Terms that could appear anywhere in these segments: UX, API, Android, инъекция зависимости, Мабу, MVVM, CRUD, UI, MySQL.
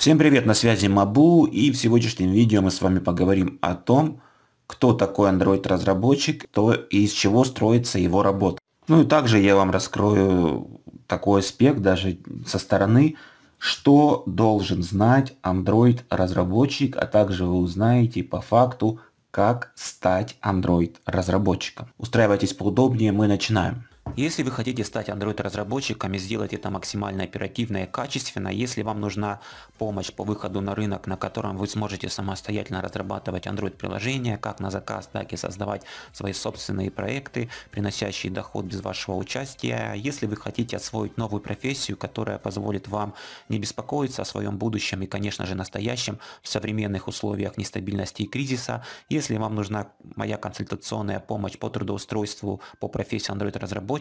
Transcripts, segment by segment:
Всем привет, на связи Мабу, и в сегодняшнем видео мы с вами поговорим о том, кто такой Android разработчик, кто и из чего строится его работа. Ну и также я вам раскрою такой аспект даже со стороны, что должен знать Android разработчик, а также вы узнаете по факту, как стать Android разработчиком. Устраивайтесь поудобнее, мы начинаем. Если вы хотите стать Android-разработчиком и сделать это максимально оперативно и качественно, если вам нужна помощь по выходу на рынок, на котором вы сможете самостоятельно разрабатывать Android-приложения, как на заказ, так и создавать свои собственные проекты, приносящие доход без вашего участия, если вы хотите освоить новую профессию, которая позволит вам не беспокоиться о своем будущем и, конечно же, настоящем в современных условиях нестабильности и кризиса, если вам нужна моя консультационная помощь по трудоустройству по профессии Android-разработчика,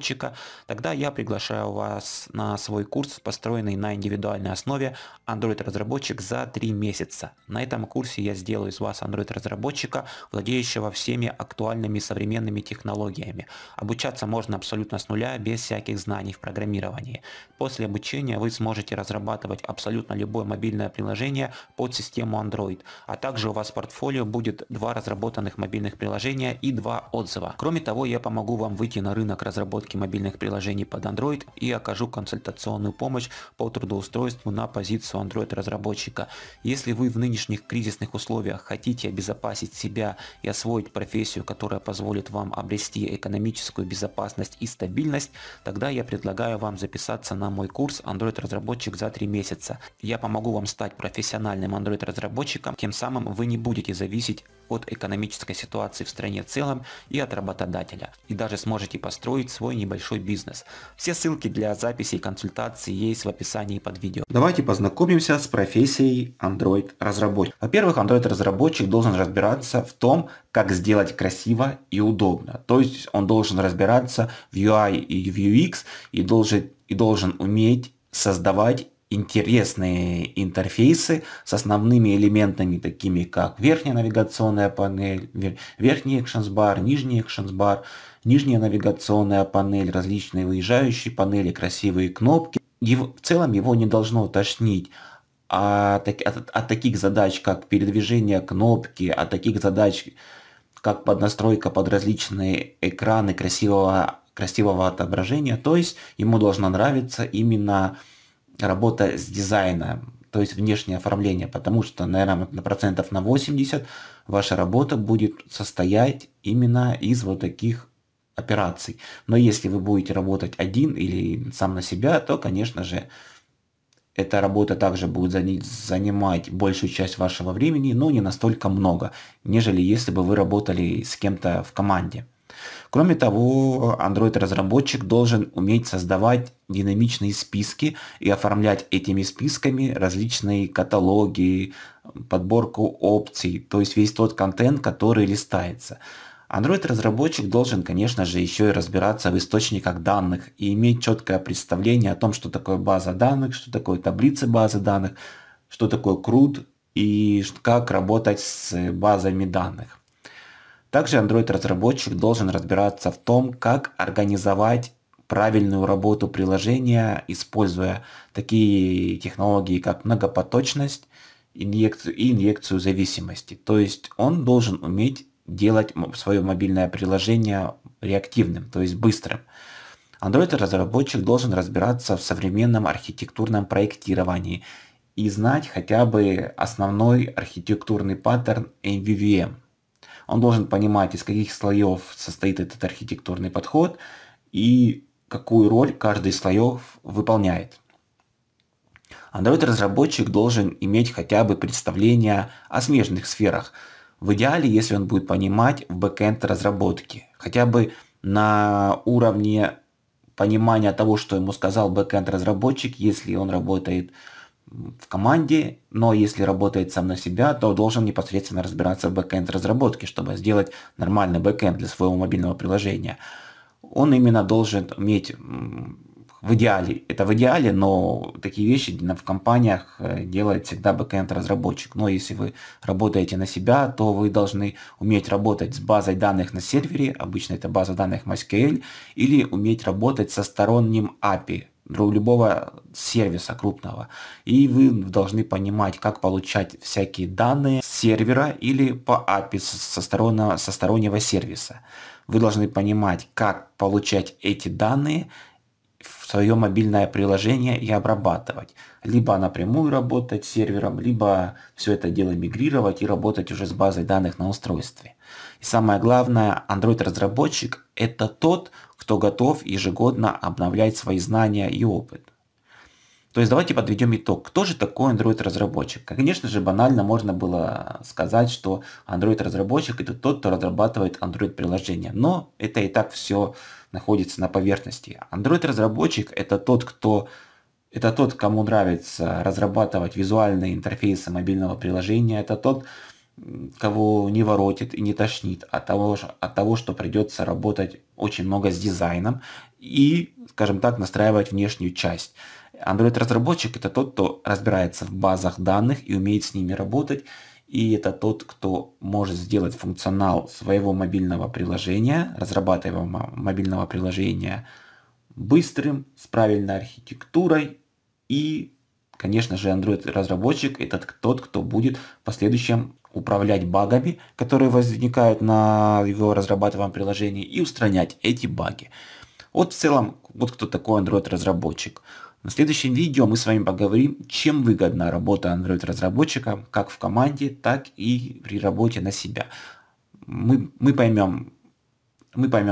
тогда я приглашаю вас на свой курс, построенный на индивидуальной основе Android-разработчик за 3 месяца. На этом курсе я сделаю из вас Android-разработчика, владеющего всеми актуальными современными технологиями. Обучаться можно абсолютно с нуля, без всяких знаний в программировании. После обучения вы сможете разрабатывать абсолютно любое мобильное приложение под систему Android, а также у вас в портфолио будет 2 разработанных мобильных приложения и 2 отзыва. Кроме того, я помогу вам выйти на рынок разработки мобильных приложений под Android и окажу консультационную помощь по трудоустройству на позицию Android разработчика. Если вы в нынешних кризисных условиях хотите обезопасить себя и освоить профессию, которая позволит вам обрести экономическую безопасность и стабильность, тогда я предлагаю вам записаться на мой курс Android разработчик за 3 месяца. Я помогу вам стать профессиональным Android разработчиком, тем самым вы не будете зависеть от экономической ситуации в стране в целом и от работодателя, и даже сможете построить свой небольшой бизнес. Все ссылки для записи и консультации есть в описании под видео. Давайте познакомимся с профессией Android-разработчик. Во-первых, Android-разработчик должен разбираться в том, как сделать красиво и удобно. То есть он должен разбираться в UI и в UX и должен уметь создавать интересные интерфейсы с основными элементами, такими как верхняя навигационная панель, верхний экшенс-бар, нижний экшенс-бар, нижняя навигационная панель, различные выезжающие панели, красивые кнопки. И в целом его не должно тошнить от таких задач, как передвижение кнопки, от таких задач, как поднастройка под различные экраны красивого отображения. То есть ему должна нравиться именно работа с дизайном, то есть внешнее оформление, потому что, наверное, на процентов на 80 ваша работа будет состоять именно из вот таких операций. Но если вы будете работать один или сам на себя, то, конечно же, эта работа также будет занимать большую часть вашего времени, но не настолько много, нежели если бы вы работали с кем-то в команде. Кроме того, Android-разработчик должен уметь создавать динамичные списки и оформлять этими списками различные каталоги, подборку опций, то есть весь тот контент, который листается. Android-разработчик должен, конечно же, еще и разбираться в источниках данных и иметь четкое представление о том, что такое база данных, что такое таблицы базы данных, что такое CRUD и как работать с базами данных. Также Android-разработчик должен разбираться в том, как организовать правильную работу приложения, используя такие технологии, как многопоточность и инъекцию зависимости. То есть он должен уметь делать свое мобильное приложение реактивным, то есть быстрым. Android-разработчик должен разбираться в современном архитектурном проектировании и знать хотя бы основной архитектурный паттерн MVVM. Он должен понимать, из каких слоев состоит этот архитектурный подход и какую роль каждый из слоев выполняет. Android-разработчик должен иметь хотя бы представление о смежных сферах. В идеале, если он будет понимать в бэкэнд разработки, хотя бы на уровне понимания того, что ему сказал бэкэнд разработчик, если он работает в команде, но если работает сам на себя, то должен непосредственно разбираться в бэкэнд разработке, чтобы сделать нормальный бэкэнд для своего мобильного приложения. Он именно должен уметь в идеале, это в идеале, но такие вещи в компаниях делает всегда бэкэнд разработчик. Но если вы работаете на себя, то вы должны уметь работать с базой данных на сервере, обычно это база данных MySQL, или уметь работать со сторонним API. у любого сервиса крупного. И вы должны понимать, как получать всякие данные с сервера или по API со стороннего сервиса. Вы должны понимать, как получать эти данные в свое мобильное приложение и обрабатывать. Либо напрямую работать с сервером, либо все это дело мигрировать и работать уже с базой данных на устройстве. И самое главное, Android-разработчик – это тот, кто готов ежегодно обновлять свои знания и опыт. То есть давайте подведем итог. Кто же такой Android-разработчик? Конечно же, банально можно было сказать, что Android-разработчик – это тот, кто разрабатывает Android-приложение. Но это и так все находится на поверхности. Android-разработчик – это тот, кому нравится разрабатывать визуальные интерфейсы мобильного приложения. Это тот, кого не воротит и не тошнит от того, что придется работать очень много с дизайном и, скажем так, настраивать внешнюю часть. Android-разработчик – это тот, кто разбирается в базах данных и умеет с ними работать. И это тот, кто может сделать функционал своего мобильного приложения, разрабатываемого мобильного приложения, быстрым, с правильной архитектурой. И, конечно же, Android-разработчик – это тот, кто будет в последующем управлять багами, которые возникают на его разрабатываемом приложении, и устранять эти баги. Вот в целом, вот кто такой Android-разработчик. На следующем видео мы с вами поговорим, чем выгодна работа Android-разработчика, как в команде, так и при работе на себя. Мы поймем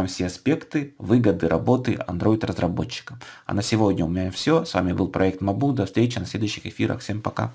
все аспекты, выгоды работы Android-разработчика. А на сегодня у меня все. С вами был проект Мабу. До встречи на следующих эфирах. Всем пока.